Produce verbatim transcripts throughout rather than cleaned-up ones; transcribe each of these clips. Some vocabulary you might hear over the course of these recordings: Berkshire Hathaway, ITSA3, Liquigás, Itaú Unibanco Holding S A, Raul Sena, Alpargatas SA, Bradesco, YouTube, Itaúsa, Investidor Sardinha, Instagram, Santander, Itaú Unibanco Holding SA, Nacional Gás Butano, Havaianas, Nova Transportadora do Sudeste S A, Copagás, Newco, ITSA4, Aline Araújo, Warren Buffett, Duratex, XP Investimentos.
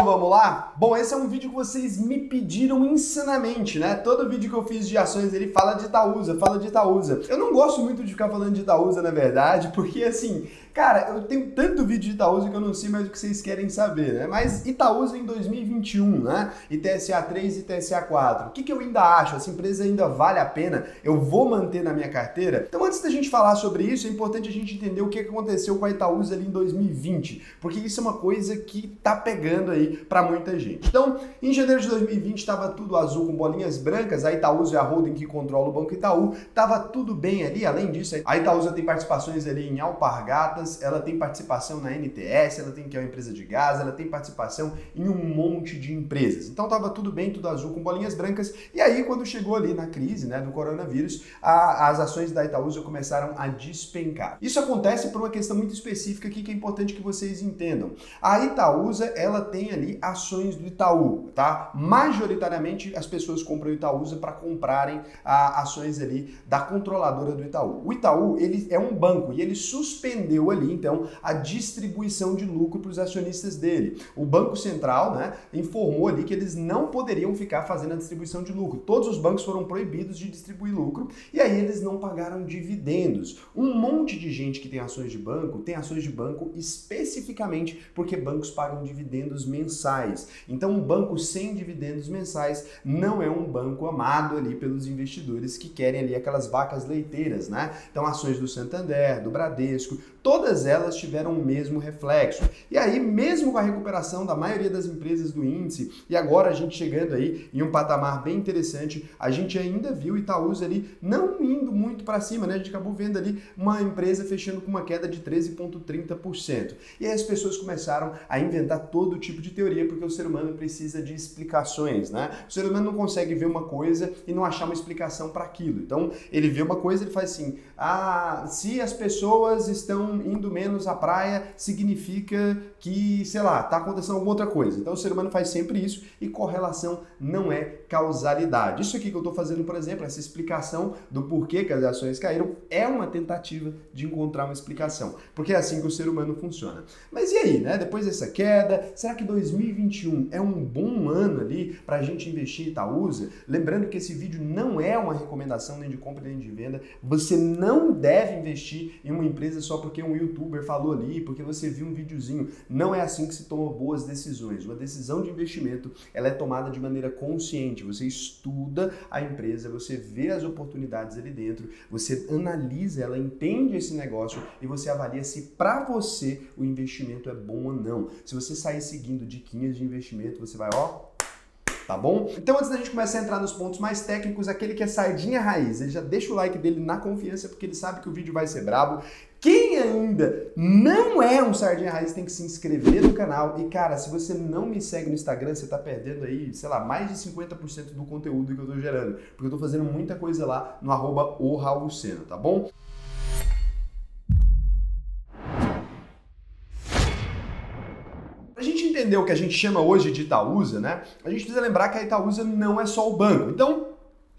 Então vamos lá? Bom, esse é um vídeo que vocês me pediram insanamente, né? Todo vídeo que eu fiz de ações, ele fala de Itaúsa, fala de Itaúsa. Eu não gosto muito de ficar falando de Itaúsa, na verdade, porque assim, cara, eu tenho tanto vídeo de Itaúsa que eu não sei mais o que vocês querem saber, né? Mas Itaúsa em dois mil e vinte e um, né? I T S A três e I T S A quatro. O que, que eu ainda acho? Essa empresa ainda vale a pena? Eu vou manter na minha carteira? Então antes da gente falar sobre isso, é importante a gente entender o que aconteceu com a Itaúsa ali em dois mil e vinte, porque isso é uma coisa que tá pegando aí para muita gente. Então, em janeiro de dois mil e vinte estava tudo azul com bolinhas brancas, a Itaúsa é a holding que controla o Banco Itaú, estava tudo bem ali. Além disso, a Itaúsa tem participações ali em Alpargatas, ela tem participação na N T S, ela tem que é uma empresa de gás, ela tem participação em um monte de empresas. Então estava tudo bem, tudo azul com bolinhas brancas. E aí quando chegou ali na crise, né, do coronavírus, a, as ações da Itaúsa começaram a despencar. Isso acontece por uma questão muito específica aqui que é importante que vocês entendam. A Itaúsa, ela tem Tem ali ações do Itaú, tá? Majoritariamente as pessoas compram o Itaúsa para comprarem a, ações ali da controladora do Itaú. O Itaú, ele é um banco e ele suspendeu ali, então, a distribuição de lucro para os acionistas dele. O Banco Central, né, informou ali que eles não poderiam ficar fazendo a distribuição de lucro. Todos os bancos foram proibidos de distribuir lucro e aí eles não pagaram dividendos. Um monte de gente que tem ações de banco, tem ações de banco especificamente porque bancos pagam dividendos mensais. Então, um banco sem dividendos mensais não é um banco amado ali pelos investidores que querem ali aquelas vacas leiteiras, né? Então, ações do Santander, do Bradesco, todas elas tiveram o mesmo reflexo. E aí, mesmo com a recuperação da maioria das empresas do índice, e agora a gente chegando aí em um patamar bem interessante, a gente ainda viu Itaúsa ali não indo muito para cima, né? A gente acabou vendo ali uma empresa fechando com uma queda de treze vírgula trinta por cento. E aí as pessoas começaram a inventar todo tipo de teoria, porque o ser humano precisa de explicações, né? O ser humano não consegue ver uma coisa e não achar uma explicação para aquilo. Então, ele vê uma coisa, ele faz assim, ah, se as pessoas estão indo menos à praia, significa que, sei lá, tá acontecendo alguma outra coisa. Então, o ser humano faz sempre isso e correlação não é causalidade. Isso aqui que eu tô fazendo, por exemplo, essa explicação do porquê que as ações caíram, é uma tentativa de encontrar uma explicação, porque é assim que o ser humano funciona. Mas e aí, né? Depois dessa queda, será que dois mil e vinte e um é um bom ano ali pra gente investir em Itaúsa? Lembrando que esse vídeo não é uma recomendação nem de compra nem de venda. Você não deve investir em uma empresa só porque um youtuber falou ali, porque você viu um videozinho. Não é assim que se toma boas decisões. Uma decisão de investimento, ela é tomada de maneira consciente. Você estuda a empresa, você vê as oportunidades ali dentro, você analisa ela, entende esse negócio e você avalia se para você o investimento é bom ou não. Se você sair seguindo diquinhas de investimento, você vai, ó, tá bom? Então antes da gente começar a entrar nos pontos mais técnicos, aquele que é sardinha raiz, ele já deixa o like dele na confiança, porque ele sabe que o vídeo vai ser brabo. Quem ainda não é um sardinha raiz tem que se inscrever no canal. E cara, se você não me segue no Instagram, você tá perdendo aí, sei lá, mais de cinquenta por cento do conteúdo que eu tô gerando, porque eu tô fazendo muita coisa lá no arroba o Raul Sena, tá bom? Entender o que a gente chama hoje de Itaúsa, né? A gente precisa lembrar que a Itaúsa não é só o banco. Então,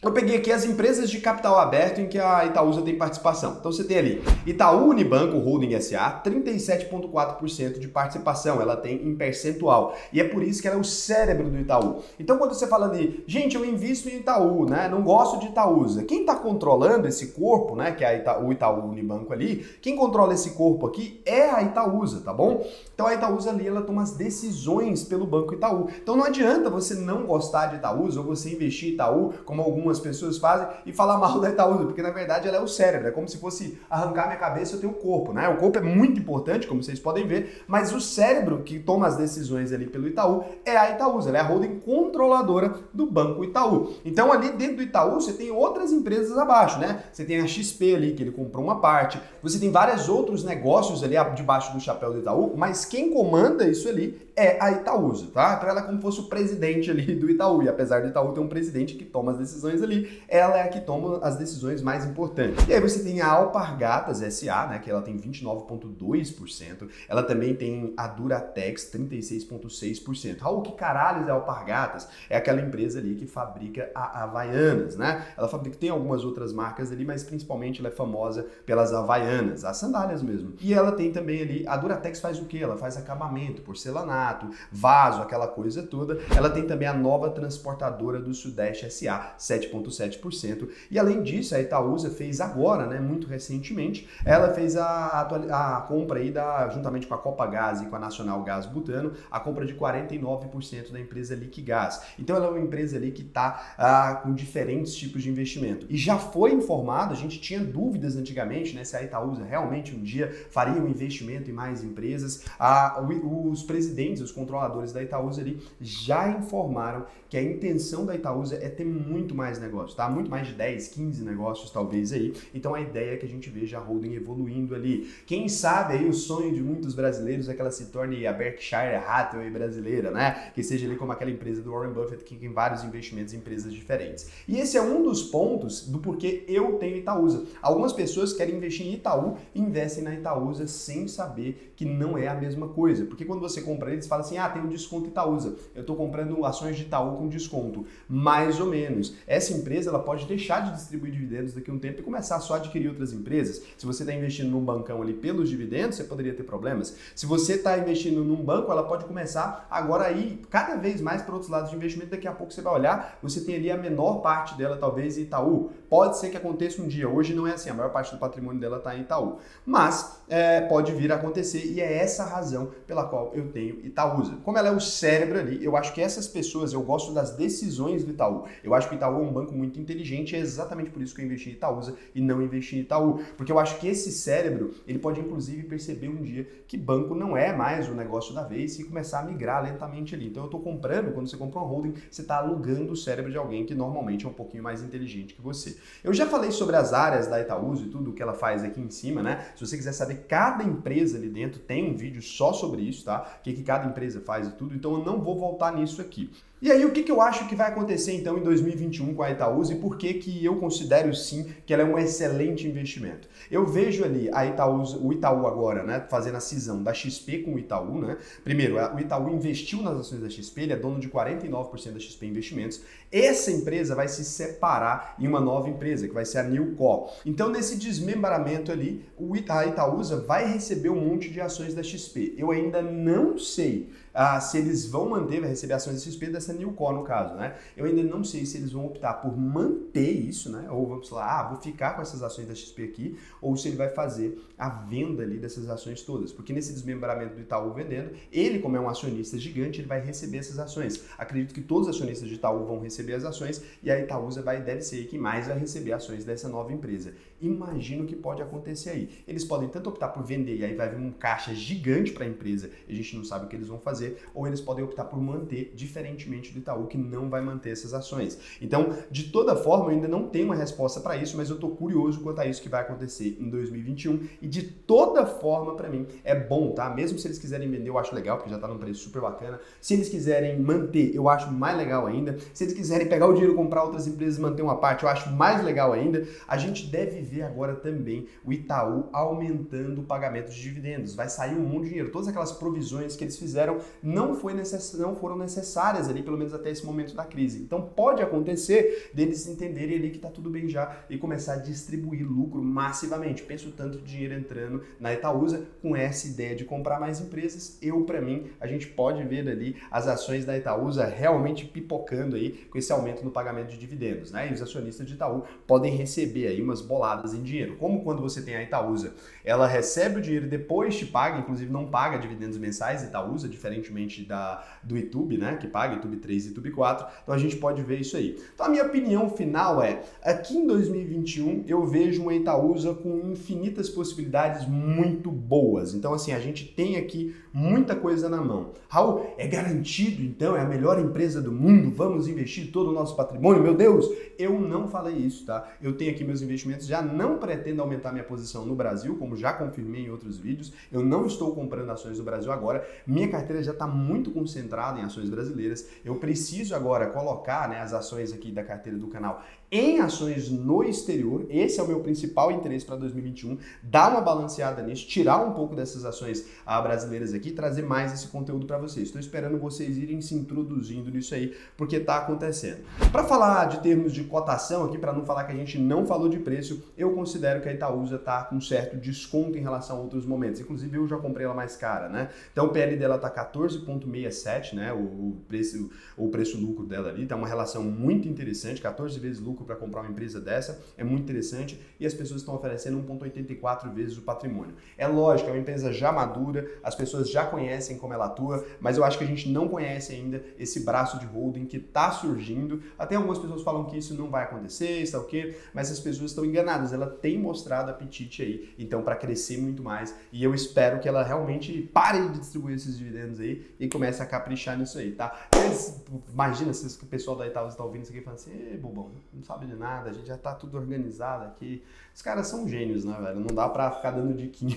eu peguei aqui as empresas de capital aberto em que a Itaúsa tem participação. Então você tem ali Itaú Unibanco Holding S A, trinta e sete vírgula quatro por cento de participação, ela tem em percentual. E é por isso que ela é o cérebro do Itaú. Então quando você fala ali, gente, eu invisto em Itaú, né? Não gosto de Itaúsa. Quem está controlando esse corpo, né? Que é a Ita- o Itaú Unibanco ali, quem controla esse corpo aqui é a Itaúsa, tá bom? Então a Itaúsa ali, ela toma as decisões pelo Banco Itaú. Então não adianta você não gostar de Itaúsa ou você investir em Itaú, como algum Algumas pessoas fazem, e falar mal da Itaúsa, porque na verdade ela é o cérebro, é como se fosse arrancar minha cabeça, eu tenho o corpo, né? O corpo é muito importante, como vocês podem ver, mas o cérebro que toma as decisões ali pelo Itaú é a Itaúsa, ela é a holding controladora do Banco Itaú. Então ali dentro do Itaú você tem outras empresas abaixo, né? Você tem a X P ali, que ele comprou uma parte, você tem vários outros negócios ali debaixo do chapéu do Itaú, mas quem comanda isso ali é a Itaúsa, tá? Então ela é como se fosse o presidente ali do Itaú, e apesar do Itaú ter um presidente que toma as decisões empresa ali, ela é a que toma as decisões mais importantes. E aí você tem a Alpargatas S A, né, que ela tem vinte e nove vírgula dois por cento, ela também tem a Duratex, trinta e seis vírgula seis por cento. Raul, que caralhos é a Alpargatas? É aquela empresa ali que fabrica a Havaianas, né? Ela fabrica, tem algumas outras marcas ali, mas principalmente ela é famosa pelas Havaianas, as sandálias mesmo. E ela tem também ali, a Duratex faz o que? Ela faz acabamento, porcelanato, vaso, aquela coisa toda. Ela tem também a Nova Transportadora do Sudeste S A, sete vírgula sete por cento. E além disso, a Itaúsa fez agora, né, muito recentemente, ela fez a, a compra aí, da, juntamente com a Copagás e com a Nacional Gás Butano, a compra de quarenta e nove por cento da empresa Liquigás. Então ela é uma empresa ali que está ah, com diferentes tipos de investimento. E já foi informado, a gente tinha dúvidas antigamente, né, se a Itaúsa realmente um dia faria um investimento em mais empresas. Ah, os presidentes, os controladores da Itaúsa ali já informaram que a intenção da Itaúsa é ter muito mais negócios, tá? Muito mais de dez, quinze negócios talvez aí. Então a ideia é que a gente veja a holding evoluindo ali. Quem sabe aí o sonho de muitos brasileiros é que ela se torne a Berkshire Hathaway brasileira, né? Que seja ali como aquela empresa do Warren Buffett, que tem vários investimentos em empresas diferentes. E esse é um dos pontos do porquê eu tenho Itaúsa. Algumas pessoas querem investir em Itaú e investem na Itaúsa sem saber que não é a mesma coisa. Porque quando você compra, eles falam assim, ah, tem um desconto Itaúsa. Eu tô comprando ações de Itaú com desconto. Mais ou menos. Essa empresa, ela pode deixar de distribuir dividendos daqui a um tempo e começar só a adquirir outras empresas. Se você está investindo num bancão ali pelos dividendos, você poderia ter problemas. Se você está investindo num banco, ela pode começar agora a ir cada vez mais para outros lados de investimento. Daqui a pouco você vai olhar, você tem ali a menor parte dela, talvez, em Itaú. Pode ser que aconteça um dia. Hoje não é assim. A maior parte do patrimônio dela está em Itaú. Mas é, pode vir a acontecer e é essa a razão pela qual eu tenho Itaúsa. Como ela é o cérebro ali, eu acho que essas pessoas, eu gosto das decisões do Itaú. Eu acho que o Itaú é um banco muito inteligente, é exatamente por isso que eu investi em Itaúsa e não investi em Itaú. Porque eu acho que esse cérebro, ele pode inclusive perceber um dia que banco não é mais o negócio da vez e começar a migrar lentamente ali. Então eu estou comprando, quando você compra uma holding, você está alugando o cérebro de alguém que normalmente é um pouquinho mais inteligente que você. Eu já falei sobre as áreas da Itaúsa e tudo o que ela faz aqui em cima, né? Se você quiser saber cada empresa ali dentro, tem um vídeo só sobre isso, tá? O que, que cada empresa faz e tudo, então eu não vou voltar nisso aqui. E aí, o que, que eu acho que vai acontecer então em dois mil e vinte e um com a Itaúsa e por que que eu considero sim que ela é um excelente investimento? Eu vejo ali a Itaúsa, o Itaú agora, né, fazendo a cisão da X P com o Itaú, né? Primeiro, o Itaú investiu nas ações da X P, ele é dono de quarenta e nove por cento da X P Investimentos. Essa empresa vai se separar em uma nova empresa, que vai ser a Newco. Então, nesse desmembramento ali, o Ita, a Itaúsa vai receber um monte de ações da X P. Eu ainda não sei ah, se eles vão manter, vai receber ações da X P dessa Newco, no caso, né? Eu ainda não sei se eles vão optar por manter isso, né? Ou vamos lá, ah, vou ficar com essas ações da X P aqui, ou se ele vai fazer a venda ali dessas ações todas. Porque nesse desmembramento do Itaú vendendo, ele, como é um acionista gigante, ele vai receber essas ações. Acredito que todos os acionistas de Itaú vão receber as ações e a Itaúsa vai, deve ser quem mais vai receber ações dessa nova empresa. Imagino que pode acontecer aí. Eles podem tanto optar por vender e aí vai vir um caixa gigante para a empresa e a gente não sabe o que eles vão fazer, ou eles podem optar por manter, diferentemente do Itaú, que não vai manter essas ações. Então, de toda forma, eu ainda não tenho uma resposta para isso, mas eu estou curioso quanto a isso que vai acontecer em dois mil e vinte e um e de toda forma, para mim, é bom, tá? Mesmo se eles quiserem vender, eu acho legal, porque já está num preço super bacana. Se eles quiserem manter, eu acho mais legal ainda. Se eles quiserem pegar o dinheiro, comprar outras empresas e manter uma parte, eu acho mais legal ainda. A gente deve ver agora também o Itaú aumentando o pagamento de dividendos. Vai sair um monte de dinheiro. Todas aquelas provisões que eles fizeram não, foi necess... não foram necessárias ali, pelo menos até esse momento da crise. Então pode acontecer deles entenderem ali que está tudo bem já e começar a distribuir lucro massivamente. Penso tanto de dinheiro entrando na Itaúsa com essa ideia de comprar mais empresas. Eu, para mim, a gente pode ver ali as ações da Itaúsa realmente pipocando aí com esse aumento no pagamento de dividendos, né? E os acionistas de Itaú podem receber aí umas boladas em dinheiro. Como quando você tem a Itaúsa, ela recebe o dinheiro e depois te paga, inclusive não paga dividendos mensais Itaúsa, diferentemente da, do YouTube, né? Que paga YouTube três e YouTube quatro, então a gente pode ver isso aí. Então a minha opinião final é, aqui em dois mil e vinte e um eu vejo uma Itaúsa com infinitas possibilidades muito boas, então assim, a gente tem aqui muita coisa na mão. Raul, é garantido então, é a melhor empresa do mundo, vamos investir todo o nosso patrimônio, meu Deus? Eu não falei isso, tá? Eu tenho aqui meus investimentos, já não pretendo aumentar minha posição no Brasil, como já confirmei em outros vídeos, eu não estou comprando ações do Brasil agora, minha carteira já já está muito concentrado em ações brasileiras. Eu preciso agora colocar, né, as ações aqui da carteira do canal em ações no exterior. Esse é o meu principal interesse para dois mil e vinte e um, dar uma balanceada nisso, tirar um pouco dessas ações ah, brasileiras aqui, trazer mais esse conteúdo para vocês. Estou esperando vocês irem se introduzindo nisso aí, porque está acontecendo. Para falar de termos de cotação aqui, para não falar que a gente não falou de preço, eu considero que a Itaúsa está com certo desconto em relação a outros momentos. Inclusive, eu já comprei ela mais cara, né? Então, o P L dela está quatorze vírgula sessenta e sete, né? O preço, o preço-lucro dela ali, está uma relação muito interessante, quatorze vezes lucro para comprar uma empresa dessa, é muito interessante, e as pessoas estão oferecendo um ponto oitenta e quatro vezes o patrimônio. É lógico, é uma empresa já madura, as pessoas já conhecem como ela atua, mas eu acho que a gente não conhece ainda esse braço de holding que está surgindo. Até algumas pessoas falam que isso não vai acontecer, está o quê? Mas as pessoas estão enganadas, ela tem mostrado apetite aí, então, para crescer muito mais, e eu espero que ela realmente pare de distribuir esses dividendos aí e comece a caprichar nisso aí, tá? Mas, imagina se o pessoal da Itaúsa está ouvindo isso aqui e falando assim, ei, bobão, não sabe de nada, a gente já tá tudo organizado aqui. Os caras são gênios, né, velho? Não dá pra ficar dando diquinha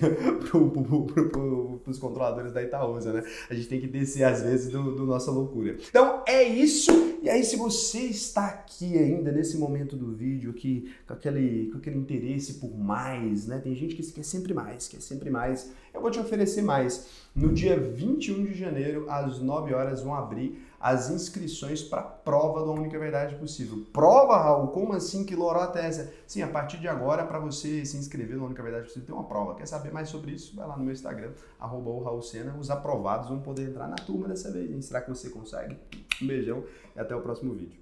pro, pro, pro, pro, pros controladores da Itaúsa, né? A gente tem que descer, às vezes, do, do nossa loucura. Então, é isso. E aí, se você está aqui ainda nesse momento do vídeo aqui, com aquele, com aquele interesse por mais, né? Tem gente que quer sempre mais, quer sempre mais. Eu vou te oferecer mais. No dia vinte e um de janeiro, às nove horas, vão abrir as inscrições para a prova da Única Verdade Possível. Prova, Raul? Como assim? Que lorota é essa? Sim, a partir de agora, para você se inscrever na Única Verdade Possível, tem uma prova. Quer saber mais sobre isso? Vai lá no meu Instagram, arroba o Raul Sena. Os aprovados vão poder entrar na turma dessa vez, hein? Será que você consegue? Um beijão e até o próximo vídeo.